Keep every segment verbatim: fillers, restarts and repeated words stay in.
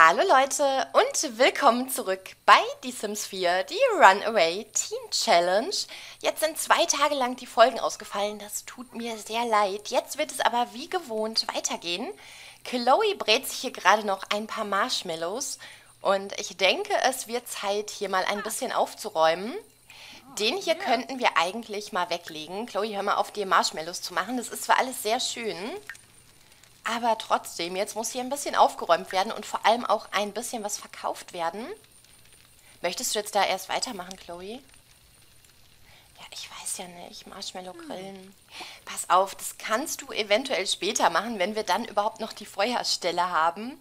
Hallo Leute und willkommen zurück bei Die Sims vier, die Runaway Teen Challenge. Jetzt sind zwei Tage lang die Folgen ausgefallen, das tut mir sehr leid. Jetzt wird es aber wie gewohnt weitergehen. Chloe brät sich hier gerade noch ein paar Marshmallows und ich denke, es wird Zeit, hier mal ein bisschen aufzuräumen. Den hier könnten wir eigentlich mal weglegen. Chloe, hör mal auf, dir Marshmallows zu machen, das ist zwar alles sehr schön. Aber trotzdem, jetzt muss hier ein bisschen aufgeräumt werden und vor allem auch ein bisschen was verkauft werden. Möchtest du jetzt da erst weitermachen, Chloe? Ja, ich weiß ja nicht. Marshmallow grillen. Hm. Pass auf, das kannst du eventuell später machen, wenn wir dann überhaupt noch die Feuerstelle haben.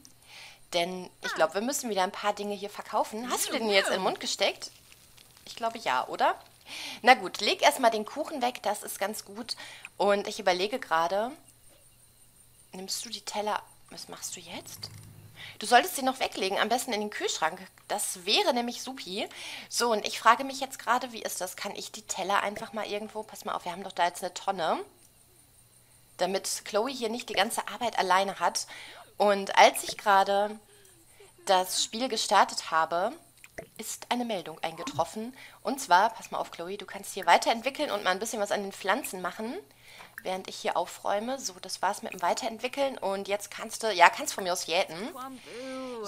Denn ich glaube, wir müssen wieder ein paar Dinge hier verkaufen. Hast du den jetzt in den Mund gesteckt? Ich glaube ja, oder? Na gut, leg erstmal den Kuchen weg, das ist ganz gut. Und ich überlege gerade... Nimmst du die Teller... Was machst du jetzt? Du solltest sie noch weglegen, am besten in den Kühlschrank. Das wäre nämlich supi. So, und ich frage mich jetzt gerade, wie ist das? Kann ich die Teller einfach mal irgendwo... Pass mal auf, wir haben doch da jetzt eine Tonne. Damit Chloe hier nicht die ganze Arbeit alleine hat. Und als ich gerade das Spiel gestartet habe, ist eine Meldung eingetroffen. Und zwar, pass mal auf, Chloe, du kannst hier weiterentwickeln und mal ein bisschen was an den Pflanzen machen. Während ich hier aufräume. So, das war's mit dem Weiterentwickeln. Und jetzt kannst du, ja, kannst von mir aus jäten.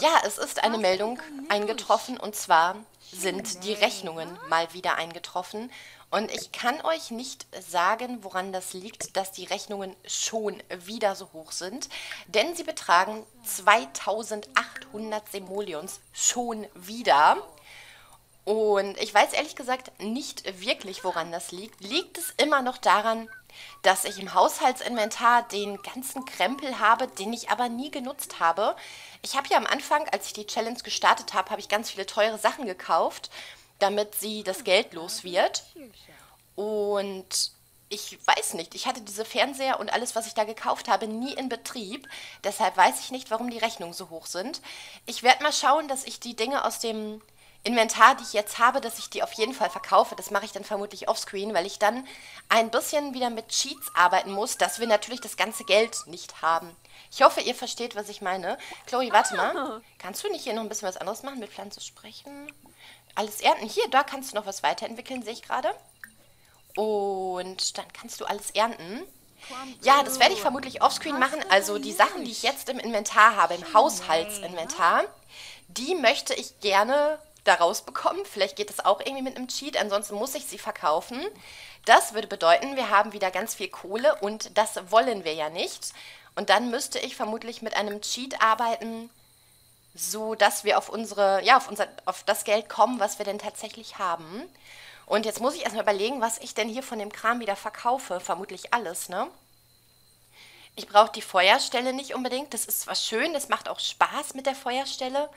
Ja, es ist eine Meldung eingetroffen. Und zwar sind die Rechnungen mal wieder eingetroffen. Und ich kann euch nicht sagen, woran das liegt, dass die Rechnungen schon wieder so hoch sind. Denn sie betragen zweitausendachthundert Simoleons schon wieder. Und ich weiß ehrlich gesagt nicht wirklich, woran das liegt. Liegt es immer noch daran, dass ich im Haushaltsinventar den ganzen Krempel habe, den ich aber nie genutzt habe. Ich habe ja am Anfang, als ich die Challenge gestartet habe, habe ich ganz viele teure Sachen gekauft, damit sie das Geld los wird. Und ich weiß nicht, ich hatte diese Fernseher und alles, was ich da gekauft habe, nie in Betrieb. Deshalb weiß ich nicht, warum die Rechnungen so hoch sind. Ich werde mal schauen, dass ich die Dinge aus dem... Inventar, die ich jetzt habe, dass ich die auf jeden Fall verkaufe. Das mache ich dann vermutlich offscreen, weil ich dann ein bisschen wieder mit Cheats arbeiten muss, dass wir natürlich das ganze Geld nicht haben. Ich hoffe, ihr versteht, was ich meine. Chloe, warte mal. Kannst du nicht hier noch ein bisschen was anderes machen, mit Pflanzen sprechen? Alles ernten. Hier, da kannst du noch was weiterentwickeln, sehe ich gerade. Und dann kannst du alles ernten. Ja, das werde ich vermutlich offscreen machen. Also die Sachen, die ich jetzt im Inventar habe, im Haushaltsinventar, die möchte ich gerne... da rausbekommen. Vielleicht geht das auch irgendwie mit einem Cheat, ansonsten muss ich sie verkaufen. Das würde bedeuten, wir haben wieder ganz viel Kohle und das wollen wir ja nicht. Und dann müsste ich vermutlich mit einem Cheat arbeiten, so dass wir auf unsere, ja, auf unser, auf das Geld kommen, was wir denn tatsächlich haben. Und jetzt muss ich erstmal überlegen, was ich denn hier von dem Kram wieder verkaufe. Vermutlich alles, ne? Ich brauche die Feuerstelle nicht unbedingt. Das ist zwar schön, das macht auch Spaß mit der Feuerstelle.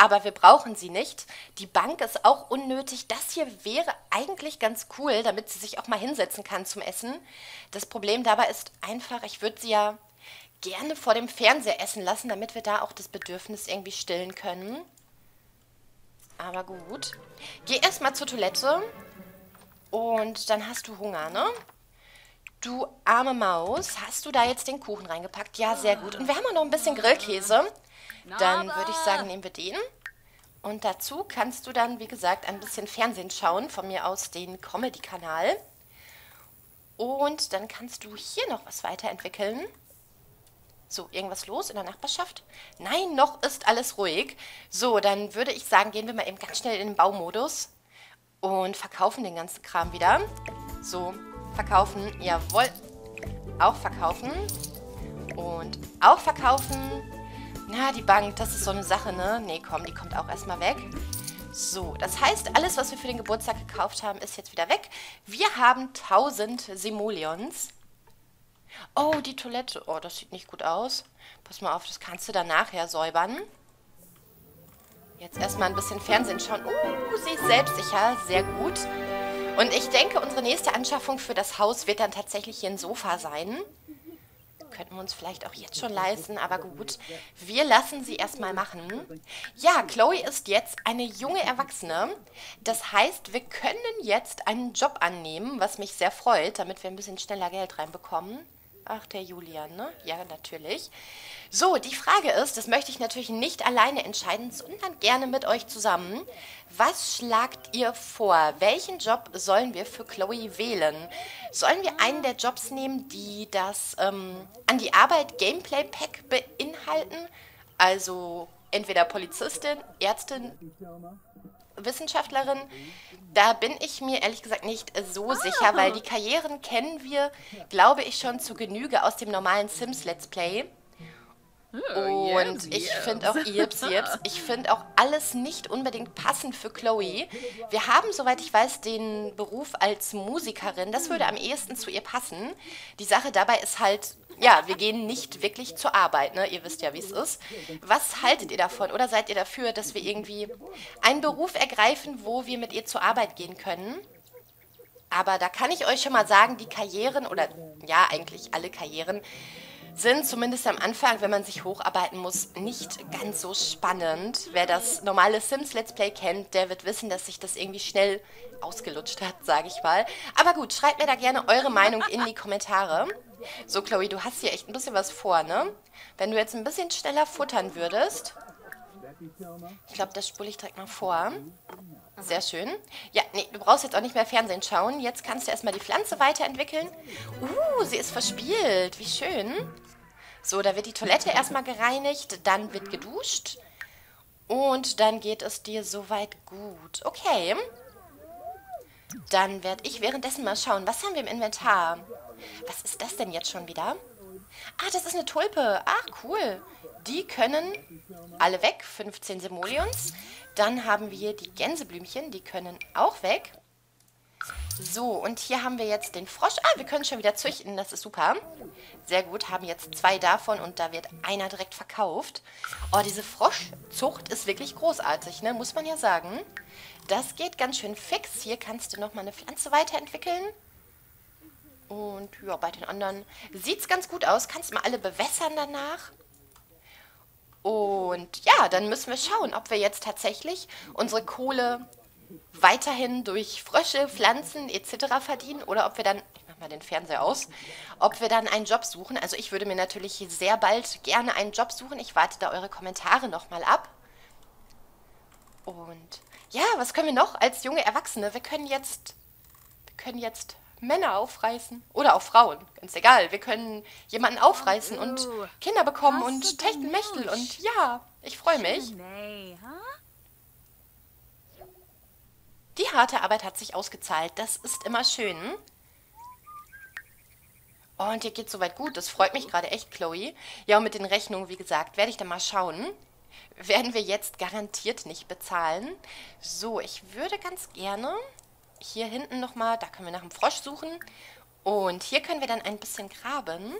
Aber wir brauchen sie nicht. Die Bank ist auch unnötig. Das hier wäre eigentlich ganz cool, damit sie sich auch mal hinsetzen kann zum Essen. Das Problem dabei ist einfach, ich würde sie ja gerne vor dem Fernseher essen lassen, damit wir da auch das Bedürfnis irgendwie stillen können. Aber gut. Geh erstmal zur Toilette und dann hast du Hunger, ne? Du arme Maus, hast du da jetzt den Kuchen reingepackt? Ja, sehr gut. Und wir haben auch noch ein bisschen Grillkäse. Dann würde ich sagen, nehmen wir den. Und dazu kannst du dann, wie gesagt, ein bisschen Fernsehen schauen. Von mir aus den Comedy-Kanal. Und dann kannst du hier noch was weiterentwickeln. So, irgendwas los in der Nachbarschaft? Nein, noch ist alles ruhig. So, dann würde ich sagen, gehen wir mal eben ganz schnell in den Baumodus. Und verkaufen den ganzen Kram wieder. So, verkaufen. Jawohl. Auch verkaufen. Und auch verkaufen. Na, die Bank, das ist so eine Sache, ne? Nee, komm, die kommt auch erstmal weg. So, das heißt, alles, was wir für den Geburtstag gekauft haben, ist jetzt wieder weg. Wir haben tausend Simoleons. Oh, die Toilette. Oh, das sieht nicht gut aus. Pass mal auf, das kannst du dann nachher säubern. Jetzt erstmal ein bisschen Fernsehen schauen. Oh, sie ist selbstsicher. Sehr gut. Und ich denke, unsere nächste Anschaffung für das Haus wird dann tatsächlich hier ein Sofa sein. Könnten wir uns vielleicht auch jetzt schon leisten, aber gut. Wir lassen sie erstmal machen. Ja, Chloe ist jetzt eine junge Erwachsene. Das heißt, wir können jetzt einen Job annehmen, was mich sehr freut, damit wir ein bisschen schneller Geld reinbekommen. Ach, der Julian, ne? Ja, natürlich. So, die Frage ist, das möchte ich natürlich nicht alleine entscheiden, sondern gerne mit euch zusammen. Was schlagt ihr vor? Welchen Job sollen wir für Chloe wählen? Sollen wir einen der Jobs nehmen, die das ähm, An-die-Arbeit-Gameplay-Pack beinhalten? Also entweder Polizistin, Ärztin, Wissenschaftlerin, da bin ich mir ehrlich gesagt nicht so sicher, weil die Karrieren kennen wir, glaube ich, schon zu Genüge aus dem normalen Sims Let's Play. Und ich finde auch, ich finde auch alles nicht unbedingt passend für Chloe. Wir haben, soweit ich weiß, den Beruf als Musikerin. Das würde am ehesten zu ihr passen. Die Sache dabei ist halt, ja, wir gehen nicht wirklich zur Arbeit, ne? Ihr wisst ja, wie es ist. Was haltet ihr davon? Oder seid ihr dafür, dass wir irgendwie einen Beruf ergreifen, wo wir mit ihr zur Arbeit gehen können? Aber da kann ich euch schon mal sagen, die Karrieren, oder ja, eigentlich alle Karrieren, sind zumindest am Anfang, wenn man sich hocharbeiten muss, nicht ganz so spannend. Wer das normale Sims Let's Play kennt, der wird wissen, dass sich das irgendwie schnell ausgelutscht hat, sage ich mal. Aber gut, schreibt mir da gerne eure Meinung in die Kommentare. So, Chloe, du hast hier echt ein bisschen was vor, ne? Wenn du jetzt ein bisschen schneller futtern würdest. Ich glaube, das spule ich direkt mal vor. Sehr schön. Ja, nee, du brauchst jetzt auch nicht mehr Fernsehen schauen. Jetzt kannst du erstmal die Pflanze weiterentwickeln. Uh, sie ist verspielt. Wie schön. So, da wird die Toilette erstmal gereinigt, dann wird geduscht und dann geht es dir soweit gut. Okay. Dann werde ich währenddessen mal schauen, was haben wir im Inventar? Was ist das denn jetzt schon wieder? Ah, das ist eine Tulpe. Ach, cool. Die können alle weg, fünfzehn Simoleons. Dann haben wir die Gänseblümchen, die können auch weg. So, und hier haben wir jetzt den Frosch. Ah, wir können schon wieder züchten, das ist super. Sehr gut, haben jetzt zwei davon und da wird einer direkt verkauft. Oh, diese Froschzucht ist wirklich großartig, ne? Muss man ja sagen. Das geht ganz schön fix. Hier kannst du nochmal eine Pflanze weiterentwickeln. Und ja, bei den anderen sieht es ganz gut aus. Kannst mal alle bewässern danach. Und ja, dann müssen wir schauen, ob wir jetzt tatsächlich unsere Kohle weiterhin durch Frösche, Pflanzen et cetera verdienen oder ob wir dann, ich mach mal den Fernseher aus, ob wir dann einen Job suchen. Also ich würde mir natürlich sehr bald gerne einen Job suchen. Ich warte da eure Kommentare nochmal ab. Und ja, was können wir noch als junge Erwachsene? Wir können jetzt, wir können jetzt Männer aufreißen oder auch Frauen, ganz egal. Wir können jemanden aufreißen und Kinder bekommen und Techtelmechtel und ja, ich freue mich. Die harte Arbeit hat sich ausgezahlt. Das ist immer schön. Oh, und dir geht's soweit gut. Das freut mich gerade echt, Chloe. Ja, und mit den Rechnungen, wie gesagt, werde ich dann mal schauen. Werden wir jetzt garantiert nicht bezahlen. So, ich würde ganz gerne hier hinten nochmal, da können wir nach dem Frosch suchen. Und hier können wir dann ein bisschen graben.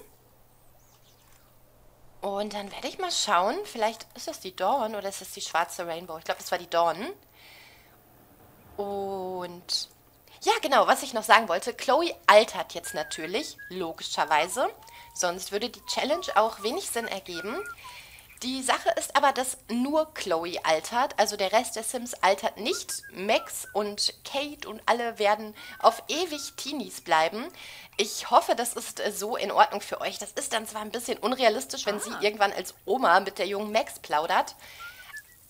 Und dann werde ich mal schauen. Vielleicht ist das die Dawn oder ist das die schwarze Rainbow? Ich glaube, das war die Dawn. Und ja, genau, was ich noch sagen wollte, Chloe altert jetzt natürlich, logischerweise, sonst würde die Challenge auch wenig Sinn ergeben. Die Sache ist aber, dass nur Chloe altert, also der Rest der Sims altert nicht. Max und Kate und alle werden auf ewig Teenies bleiben. Ich hoffe, das ist so in Ordnung für euch. Das ist dann zwar ein bisschen unrealistisch, wenn sie irgendwann als Oma mit der jungen Max plaudert.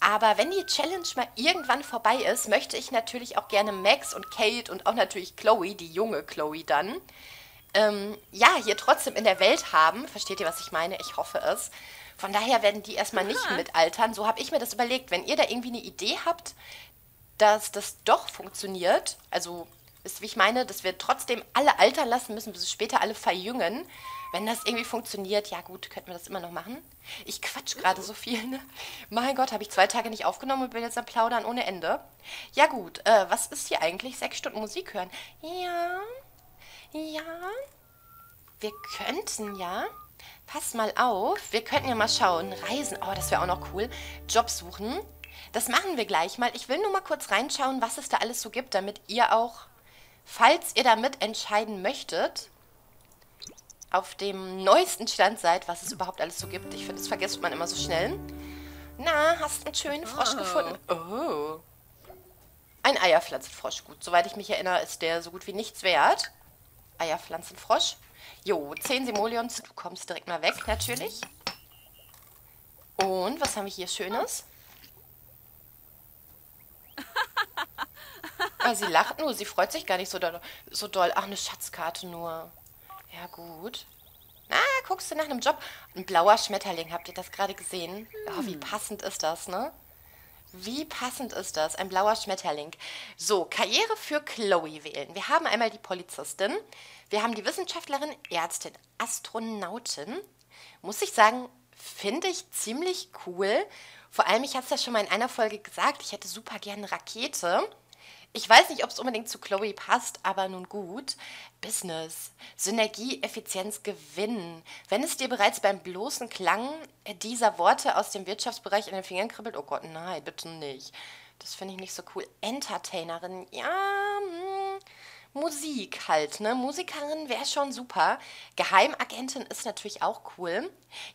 Aber wenn die Challenge mal irgendwann vorbei ist, möchte ich natürlich auch gerne Max und Kate und auch natürlich Chloe, die junge Chloe dann, ähm, ja, hier trotzdem in der Welt haben. Versteht ihr, was ich meine? Ich hoffe es. Von daher werden die erstmal nicht mitaltern. So habe ich mir das überlegt. Wenn ihr da irgendwie eine Idee habt, dass das doch funktioniert, also ist, wie ich meine, dass wir trotzdem alle altern lassen müssen, bis später alle verjüngen. Wenn das irgendwie funktioniert, ja gut, könnten wir das immer noch machen. Ich quatsch gerade so viel, ne? Mein Gott, habe ich zwei Tage nicht aufgenommen und bin jetzt am Plaudern ohne Ende. Ja gut, äh, was ist hier eigentlich? Sechs Stunden Musik hören. Ja, ja. Wir könnten ja, pass mal auf, wir könnten ja mal schauen. Reisen, oh, das wäre auch noch cool. Job suchen, das machen wir gleich mal. Ich will nur mal kurz reinschauen, was es da alles so gibt, damit ihr auch, falls ihr damit entscheiden möchtet, auf dem neuesten Stand seid, was es überhaupt alles so gibt. Ich finde, das vergisst man immer so schnell. Na, hast einen schönen Frosch oh. gefunden? Oh. Ein Eierpflanzenfrosch. Gut, soweit ich mich erinnere, ist der so gut wie nichts wert. Eierpflanzenfrosch. Jo, zehn Simoleons. Du kommst direkt mal weg, natürlich. Und was haben wir hier Schönes? Aber sie lacht nur, sie freut sich gar nicht so doll. So doll. Ach, eine Schatzkarte nur. Ja, gut. Na, guckst du nach einem Job? Ein blauer Schmetterling, habt ihr das gerade gesehen? Oh, wie passend ist das, ne? Wie passend ist das? Ein blauer Schmetterling. So, Karriere für Chloe wählen. Wir haben einmal die Polizistin, wir haben die Wissenschaftlerin, Ärztin, Astronautin. Muss ich sagen, finde ich ziemlich cool. Vor allem, ich hatte es ja schon mal in einer Folge gesagt, ich hätte super gerne eine Rakete. Ich weiß nicht, ob es unbedingt zu Chloe passt, aber nun gut. Business, Synergie, Effizienz, Gewinn. Wenn es dir bereits beim bloßen Klang dieser Worte aus dem Wirtschaftsbereich in den Fingern kribbelt, oh Gott, nein, bitte nicht. Das finde ich nicht so cool. Entertainerin, ja, mh, Musik halt, ne? Musikerin wäre schon super. Geheimagentin ist natürlich auch cool.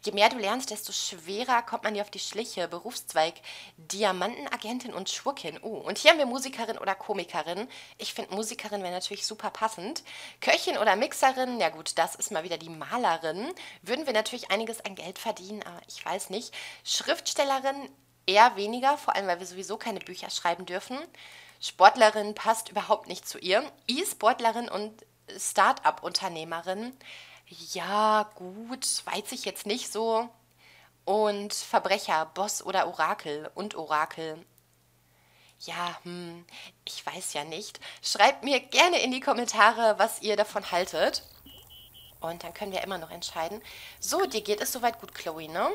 Je mehr du lernst, desto schwerer kommt man dir auf die Schliche. Berufszweig, Diamantenagentin und Schurkin. Oh, und hier haben wir Musikerin oder Komikerin. Ich finde, Musikerin wäre natürlich super passend. Köchin oder Mixerin, ja gut, das ist mal wieder die Malerin. Würden wir natürlich einiges an Geld verdienen, aber ich weiß nicht. Schriftstellerin eher weniger, vor allem, weil wir sowieso keine Bücher schreiben dürfen. Sportlerin passt überhaupt nicht zu ihr. E-Sportlerin und Start-up-Unternehmerin. Ja, gut, weiß ich jetzt nicht so. Und Verbrecher, Boss oder Orakel und Orakel. Ja, hm, ich weiß ja nicht. Schreibt mir gerne in die Kommentare, was ihr davon haltet. Und dann können wir immer noch entscheiden. So, dir geht es soweit gut, Chloe, ne?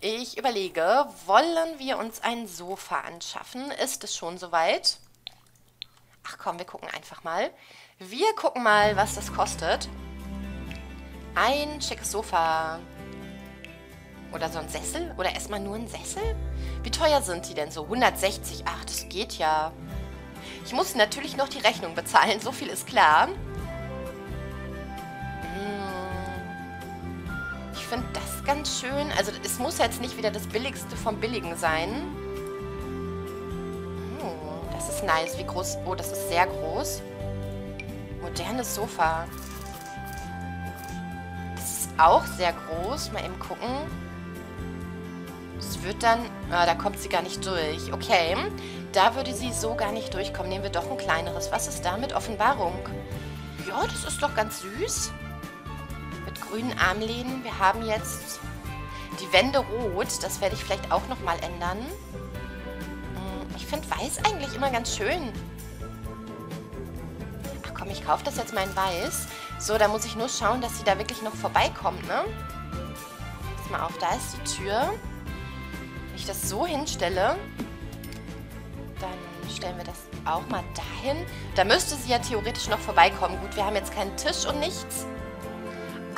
Ich überlege, wollen wir uns ein Sofa anschaffen? Ist es schon soweit? Ach komm, wir gucken einfach mal. Wir gucken mal, was das kostet. Ein schickes Sofa. Oder so ein Sessel? Oder erstmal nur ein Sessel? Wie teuer sind die denn so? hundertsechzig? Ach, das geht ja. Ich muss natürlich noch die Rechnung bezahlen, so viel ist klar. Ich finde das ganz schön. Also es muss jetzt nicht wieder das Billigste vom Billigen sein. Oh, das ist nice. Wie groß? Oh, das ist sehr groß. Modernes Sofa. Das ist auch sehr groß. Mal eben gucken. Das wird dann... Ah, da kommt sie gar nicht durch. Okay. Da würde sie so gar nicht durchkommen. Nehmen wir doch ein kleineres. Was ist da mit Offenbarung? Ja, das ist doch ganz süß. Grünen Armlehnen. Wir haben jetzt die Wände rot. Das werde ich vielleicht auch nochmal ändern. Ich finde Weiß eigentlich immer ganz schön. Ach komm, ich kaufe das jetzt mal in Weiß. So, da muss ich nur schauen, dass sie da wirklich noch vorbeikommt, ne? Pass mal auf, da ist die Tür. Wenn ich das so hinstelle, dann stellen wir das auch mal dahin. Da müsste sie ja theoretisch noch vorbeikommen. Gut, wir haben jetzt keinen Tisch und nichts.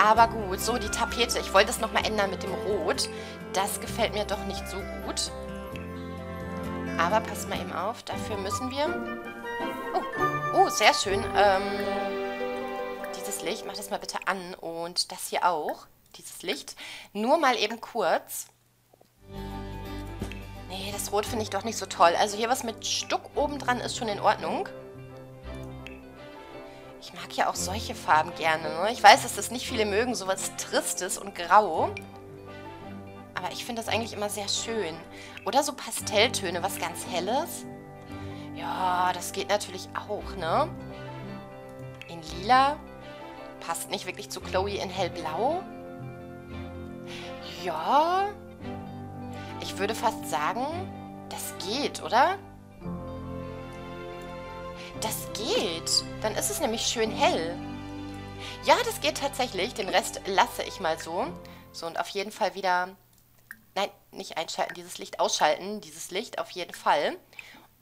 Aber gut, so die Tapete. Ich wollte es nochmal ändern mit dem Rot. Das gefällt mir doch nicht so gut. Aber pass mal eben auf, dafür müssen wir... Oh, oh sehr schön. Ähm, dieses Licht, mach das mal bitte an. Und das hier auch, dieses Licht. Nur mal eben kurz. Nee, das Rot finde ich doch nicht so toll. Also hier was mit Stuck obendran ist schon in Ordnung. Ich mag ja auch solche Farben gerne, ne? Ich weiß, dass das nicht viele mögen, sowas Tristes und Grau. Aber ich finde das eigentlich immer sehr schön. Oder so Pastelltöne, was ganz Helles. Ja, das geht natürlich auch, ne? In Lila. Passt nicht wirklich zu Chloe in Hellblau. Ja. Ich würde fast sagen, das geht, oder? Das geht. Dann ist es nämlich schön hell. Ja, das geht tatsächlich. Den Rest lasse ich mal so. So, und auf jeden Fall wieder... Nein, nicht einschalten, dieses Licht ausschalten. Dieses Licht auf jeden Fall.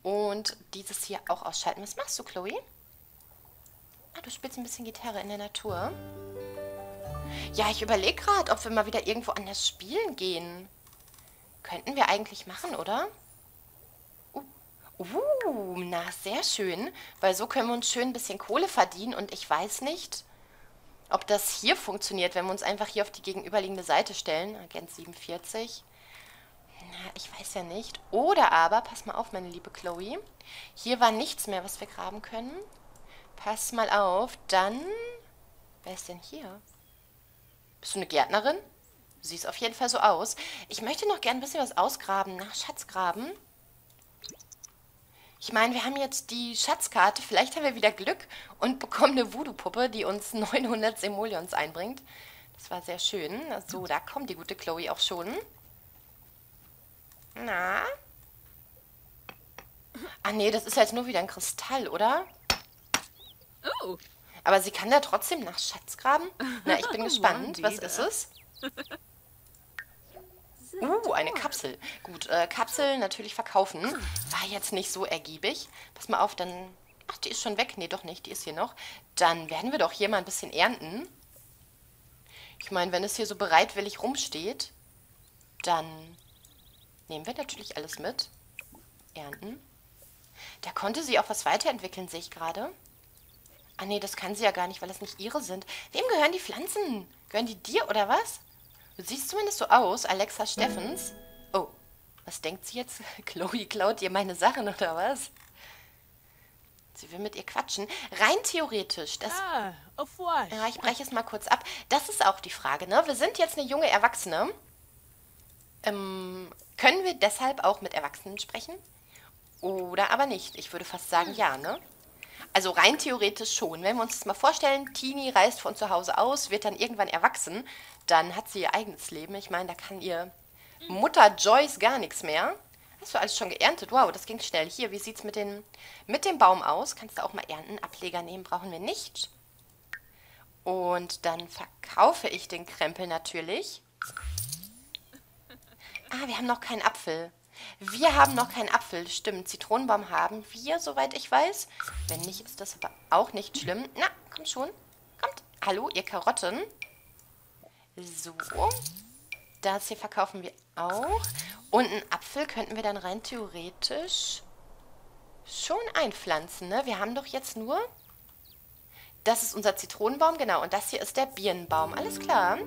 Und dieses hier auch ausschalten. Was machst du, Chloe? Ah, du spielst ein bisschen Gitarre in der Natur. Ja, ich überlege gerade, ob wir mal wieder irgendwo anders spielen gehen. Könnten wir eigentlich machen, oder? Uh, na, sehr schön, weil so können wir uns schön ein bisschen Kohle verdienen und ich weiß nicht, ob das hier funktioniert, wenn wir uns einfach hier auf die gegenüberliegende Seite stellen. Agent siebenundvierzig. Na, ich weiß ja nicht. Oder aber, pass mal auf, meine liebe Chloe, hier war nichts mehr, was wir graben können. Pass mal auf, dann... Wer ist denn hier? Bist du eine Gärtnerin? Du siehst auf jeden Fall so aus. Ich möchte noch gern ein bisschen was ausgraben. Na, Schatzgraben. Ich meine, wir haben jetzt die Schatzkarte. Vielleicht haben wir wieder Glück und bekommen eine Voodoo-Puppe, die uns neunhundert Simoleons einbringt. Das war sehr schön. So, da kommt die gute Chloe auch schon. Na? Ah nee, das ist jetzt nur wieder ein Kristall, oder? Oh. Aber sie kann da trotzdem nach Schatz graben. Na, ich bin gespannt. Was ist es? Uh, eine Kapsel. Gut, äh, Kapseln natürlich verkaufen. War jetzt nicht so ergiebig. Pass mal auf, dann... Ach, die ist schon weg. Nee, doch nicht. Die ist hier noch. Dann werden wir doch hier mal ein bisschen ernten. Ich meine, wenn es hier so bereitwillig rumsteht, dann nehmen wir natürlich alles mit. Ernten. Da konnte sie auch was weiterentwickeln, sehe ich gerade. Ah nee, das kann sie ja gar nicht, weil das nicht ihre sind. Wem gehören die Pflanzen? Gehören die dir oder was? Du siehst zumindest so aus, Alexa Steffens. Oh, was denkt sie jetzt? Chloe klaut ihr meine Sachen oder was? Sie will mit ihr quatschen. Rein theoretisch. Das, ah, auf was? Ja, ich breche es mal kurz ab. Das ist auch die Frage, ne? Wir sind jetzt eine junge Erwachsene. Ähm, können wir deshalb auch mit Erwachsenen sprechen? Oder aber nicht. Ich würde fast sagen, ja, ne? Also rein theoretisch schon. Wenn wir uns das mal vorstellen, Tini reist von zu Hause aus, wird dann irgendwann erwachsen, dann hat sie ihr eigenes Leben. Ich meine, da kann ihr Mutter Joyce gar nichts mehr. Hast du alles schon geerntet? Wow, das ging schnell. Hier, wie sieht es mit, mit dem Baum aus? Kannst du auch mal ernten? Ableger nehmen brauchen wir nicht. Und dann verkaufe ich den Krempel natürlich. Ah, wir haben noch keinen Apfel. Wir haben noch keinen Apfel, stimmt. Zitronenbaum haben wir, soweit ich weiß. Wenn nicht, ist das aber auch nicht schlimm. Na, komm schon. Kommt. Hallo, ihr Karotten. So. Das hier verkaufen wir auch. Und einen Apfel könnten wir dann rein theoretisch schon einpflanzen, ne? Wir haben doch jetzt nur... Das ist unser Zitronenbaum, genau. Und das hier ist der Birnenbaum. Alles klar.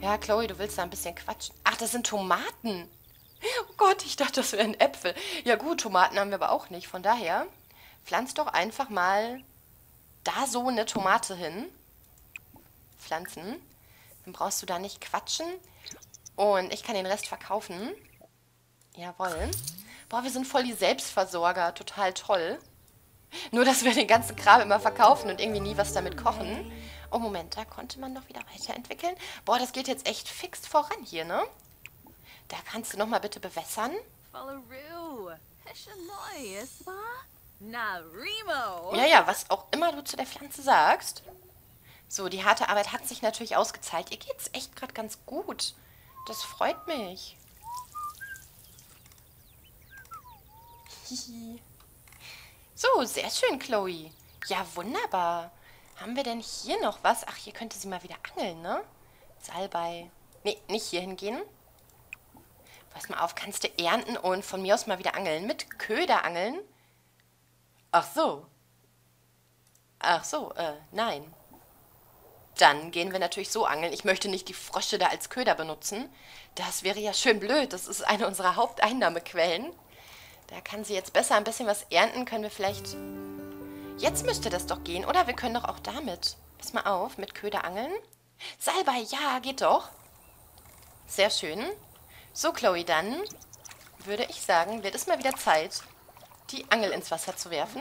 Ja, Chloe, du willst da ein bisschen quatschen. Ach, das sind Tomaten. Oh Gott, ich dachte, das wären Äpfel. Ja gut, Tomaten haben wir aber auch nicht. Von daher, pflanz doch einfach mal da so eine Tomate hin. Pflanzen. Dann brauchst du da nicht quatschen. Und ich kann den Rest verkaufen. Jawohl. Boah, wir sind voll die Selbstversorger. Total toll. Nur, dass wir den ganzen Kram immer verkaufen und irgendwie nie was damit kochen. Oh, Moment, da konnte man doch wieder weiterentwickeln. Boah, das geht jetzt echt fix voran hier, ne? Da kannst du nochmal bitte bewässern. Ja, ja, was auch immer du zu der Pflanze sagst. So, die harte Arbeit hat sich natürlich ausgezahlt. Ihr geht's echt gerade ganz gut. Das freut mich. Hihi. So, sehr schön, Chloe. Ja, wunderbar. Haben wir denn hier noch was? Ach, hier könnte sie mal wieder angeln, ne? Salbei. Nee, nicht hier hingehen. Pass mal auf, kannst du ernten und von mir aus mal wieder angeln. Mit Köder angeln? Ach so. Ach so, äh, nein. Dann gehen wir natürlich so angeln. Ich möchte nicht die Frösche da als Köder benutzen. Das wäre ja schön blöd. Das ist eine unserer Haupteinnahmequellen. Da kann sie jetzt besser ein bisschen was ernten. Können wir vielleicht... Jetzt müsste das doch gehen, oder? Wir können doch auch damit. Pass mal auf, mit Köder angeln. Salbei, ja, geht doch. Sehr schön. So, Chloe, dann würde ich sagen, wird es mal wieder Zeit, die Angel ins Wasser zu werfen.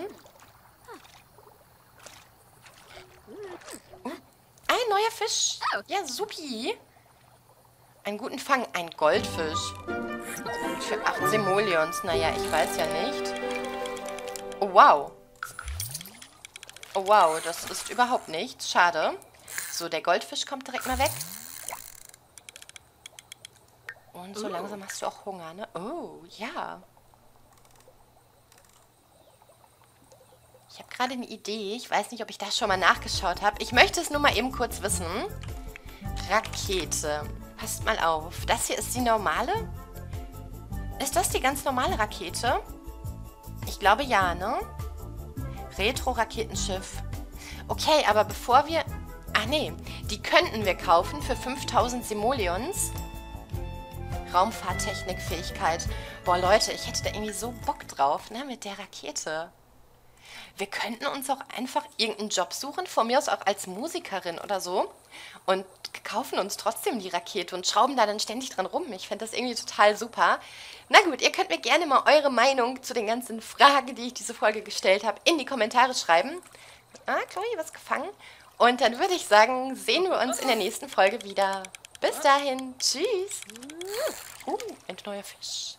Oh, ein neuer Fisch. Ja, supi. Einen guten Fang, ein Goldfisch. Für acht Simoleons. Naja, ich weiß ja nicht. Oh, wow. Oh, wow, das ist überhaupt nichts. Schade. So, der Goldfisch kommt direkt mal weg. Und so langsam hast du auch Hunger, ne? Oh, ja. Ich habe gerade eine Idee. Ich weiß nicht, ob ich das schon mal nachgeschaut habe. Ich möchte es nur mal eben kurz wissen. Rakete. Passt mal auf. Das hier ist die normale? Ist das die ganz normale Rakete? Ich glaube ja, ne? Retro-Raketenschiff. Okay, aber bevor wir... Ah, nee. Die könnten wir kaufen für fünftausend Simoleons. Raumfahrttechnikfähigkeit. Boah, Leute, ich hätte da irgendwie so Bock drauf, ne, mit der Rakete. Wir könnten uns auch einfach irgendeinen Job suchen, von mir aus auch als Musikerin oder so, und kaufen uns trotzdem die Rakete und schrauben da dann ständig dran rum. Ich fände das irgendwie total super. Na gut, ihr könnt mir gerne mal eure Meinung zu den ganzen Fragen, die ich diese Folge gestellt habe, in die Kommentare schreiben. Ah, Chloe, was gefangen. Und dann würde ich sagen, sehen wir uns in der nächsten Folge wieder. Bis dahin, tschüss. Uh, ein neuer Fisch.